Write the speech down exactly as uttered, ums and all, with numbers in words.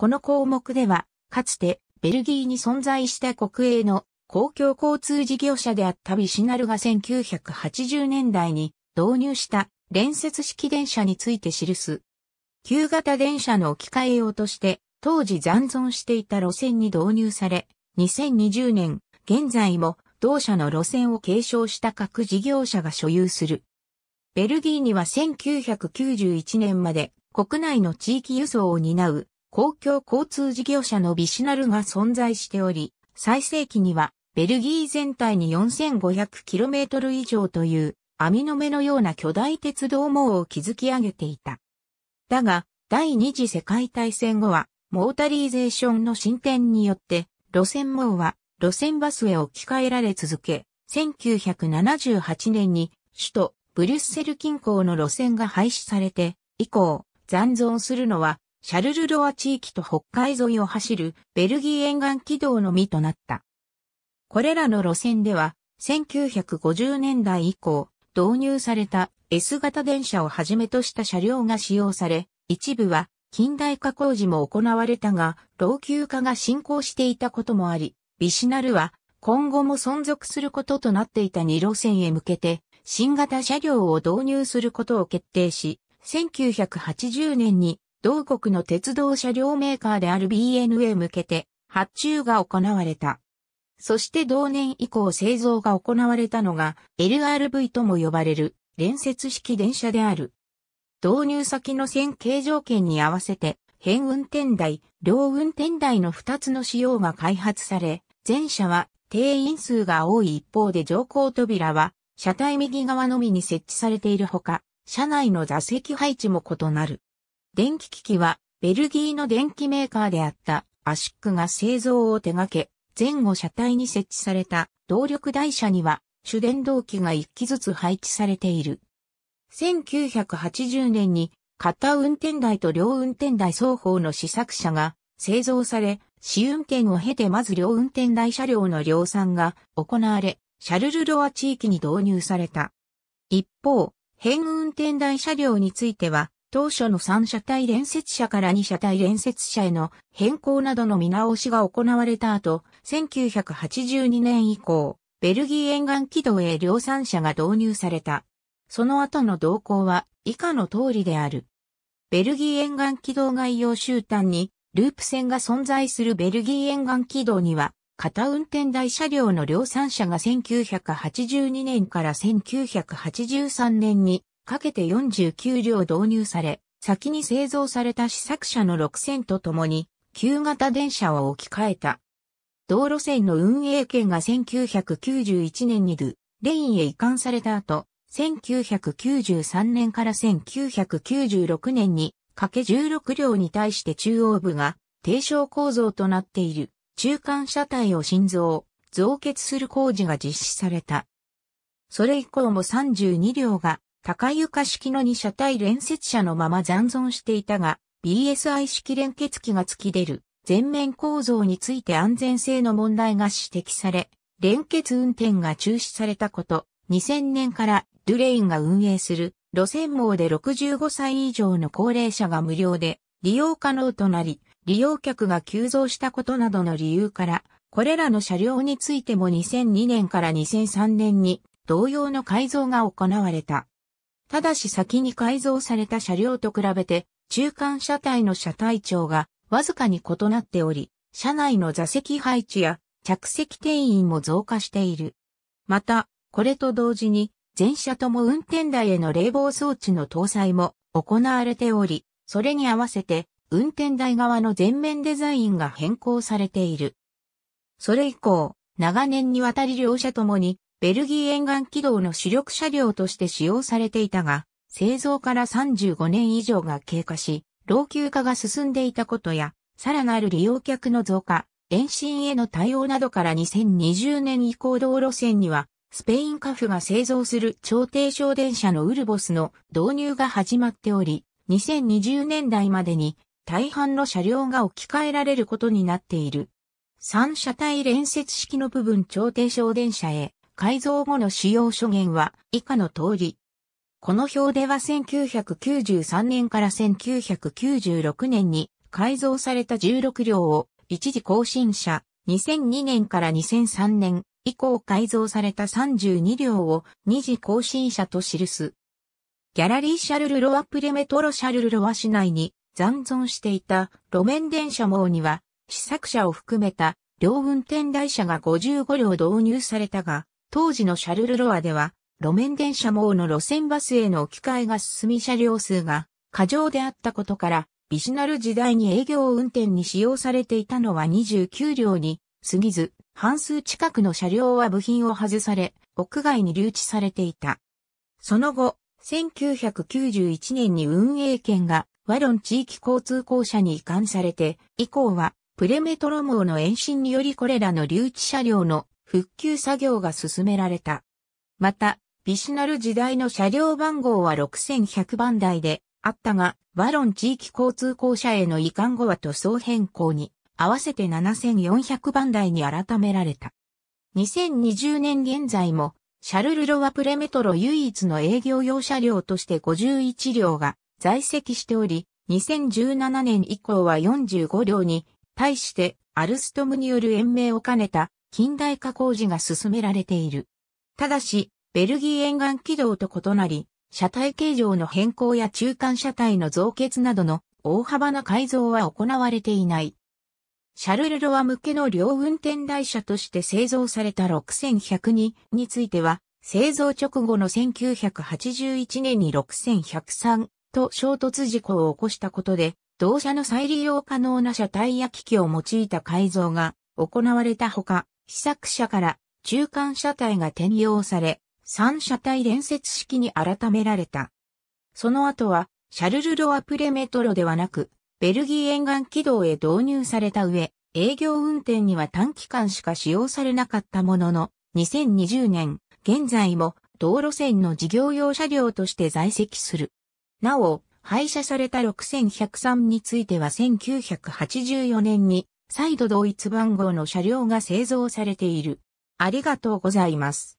この項目では、かつてベルギーに存在した国営の公共交通事業者であったビシナルがせんきゅうひゃくはちじゅうねんだいに導入した連接式電車について記す。旧型電車の置き換え用として当時残存していた路線に導入され、にせんにじゅうねん、現在も同社の路線を継承した各事業者が所有する。ベルギーにはせんきゅうひゃくきゅうじゅういちねんまで国内の地域輸送を担う公共交通事業者のビシナルが存在しており、最盛期にはベルギー全体に よんせんごひゃくキロメートル 以上という網の目のような巨大鉄道網を築き上げていた。だが、第二次世界大戦後はモータリーゼーションの進展によって路線網は路線バスへ置き換えられ続け、せんきゅうひゃくななじゅうはちねんに首都ブリュッセル近郊の路線が廃止されて以降、残存するのはシャルルロア地域と北海沿いを走るベルギー沿岸軌道のみとなった。これらの路線ではせんきゅうひゃくごじゅうねんだい以降導入された S 型電車をはじめとした車両が使用され、一部は近代化工事も行われたが老朽化が進行していたこともあり、ビシナルは今後も存続することとなっていたに路線へ向けて新型車両を導入することを決定し、せんきゅうひゃくはちじゅうねんに同国の鉄道車両メーカーである ビーエヌエー へ向けて発注が行われた。そして同年以降製造が行われたのが エルアールブイ とも呼ばれる連接式電車である。導入先の線形条件に合わせて、変運転台、両運転台のふたつの仕様が開発され、前者は定員数が多い一方で乗降扉は車体右側のみに設置されているほか、車内の座席配置も異なる。電気機器はベルギーの電機メーカーであったアシックが製造を手掛け、前後車体に設置された動力台車には主電動機がいっきずつ配置されている。せんきゅうひゃくはちじゅうねんに片運転台と両運転台双方の試作車が製造され、試運転を経てまず両運転台車両の量産が行われ、シャルルロア地域に導入された。一方、変運転台車両については、当初のさんしゃたい連接車からにしゃたい連接車への変更などの見直しが行われた後、せんきゅうひゃくはちじゅうにねん以降、ベルギー沿岸軌道へ量産車が導入された。その後の動向は以下の通りである。ベルギー沿岸軌道概要集端に、ループ線が存在するベルギー沿岸軌道には、片運転台車両の量産車がせんきゅうひゃくはちじゅうにねんからせんきゅうひゃくはちじゅうさんねんに、かけてよんじゅうきゅうりょう導入され、先に製造された試作車のろくせんとともに、旧型電車を置き換えた。同路線の運営権がせんきゅうひゃくきゅうじゅういちねんにドゥ・レインへ移管された後、せんきゅうひゃくきゅうじゅうさんねんからせんきゅうひゃくきゅうじゅうろくねんに、かけじゅうろくりょうに対して中央部が、低床構造となっている、中間車体を新造、増結する工事が実施された。それ以降もさんじゅうにりょうが、高床式のにしゃたい連接車のまま残存していたが、ビーエスアイ 式連結機が突き出る全面構造について安全性の問題が指摘され、連結運転が中止されたこと、にせんねんからドゥレインが運営する路線網でろくじゅうごさい以上の高齢者が無料で利用可能となり、利用客が急増したことなどの理由から、これらの車両についてもにせんにねんからにせんさんねんに同様の改造が行われた。ただし先に改造された車両と比べて、中間車体の車体長がわずかに異なっており、車内の座席配置や着席定員も増加している。また、これと同時に、前車とも運転台への冷房装置の搭載も行われており、それに合わせて、運転台側の前面デザインが変更されている。それ以降、長年にわたり両車ともに、ベルギー沿岸軌道の主力車両として使用されていたが、製造からさんじゅうごねん以上が経過し、老朽化が進んでいたことや、さらなる利用客の増加、延伸への対応などからにせんにじゅうねん以降同路線には、スペインシーエーエフが製造する超低床電車のウルボスの導入が始まっており、にせんにじゅうねんだいまでに大半の車両が置き換えられることになっている。さんしゃたい連接式の部分超低床電車へ。改造後の使用諸言は以下の通り。この表ではせんきゅうひゃくきゅうじゅうさんねんからせんきゅうひゃくきゅうじゅうろくねんに改造されたじゅうろく両を一時更新車、にせんにねんからにせんさんねん以降改造されたさんじゅうに両を二次更新車と記す。ギャラリーシャルルロワプレメトロシャルルロワ市内に残存していた路面電車網には試作車を含めた両運転台車がごじゅうご両導入されたが、当時のシャルルロワでは路面電車網の路線バスへの置き換えが進み車両数が過剰であったことから、ビシュナル時代に営業運転に使用されていたのはにじゅうきゅう両に過ぎず、半数近くの車両は部品を外され、屋外に留置されていた。その後、せんきゅうひゃくきゅうじゅういちねんに運営権がワロン地域交通公社に移管されて、以降はプレメトロ網の延伸によりこれらの留置車両の復旧作業が進められた。また、ビシュナル時代の車両番号はろくせんひゃく番台であったが、ワロン地域交通公社への移管後は塗装変更に合わせてななせんよんひゃく番台に改められた。にせんにじゅうねん現在も、シャルルロワプレメトロ唯一の営業用車両としてごじゅういち両が在籍しており、にせんじゅうななねん以降はよんじゅうご両に対してアルストムによる延命を兼ねた近代化工事が進められている。ただし、ベルギー沿岸軌道と異なり、車体形状の変更や中間車体の増結などの大幅な改造は行われていない。シャルルロワ向けの両運転台車として製造されたろくせんひゃくにについては、製造直後のせんきゅうひゃくはちじゅういちねんにろくせんひゃくさんと衝突事故を起こしたことで、同車の再利用可能な車体や機器を用いた改造が行われたほか、試作車から中間車体が転用され、さん車体連接式に改められた。その後は、シャルルロワプレメトロではなく、ベルギー沿岸軌道へ導入された上、営業運転には短期間しか使用されなかったものの、にせんにじゅうねん、現在も同路線の事業用車両として在籍する。なお、廃車されたろくせんひゃくさんについてはせんきゅうひゃくはちじゅうよねんに再度同一番号の車両が製造されている。ありがとうございます。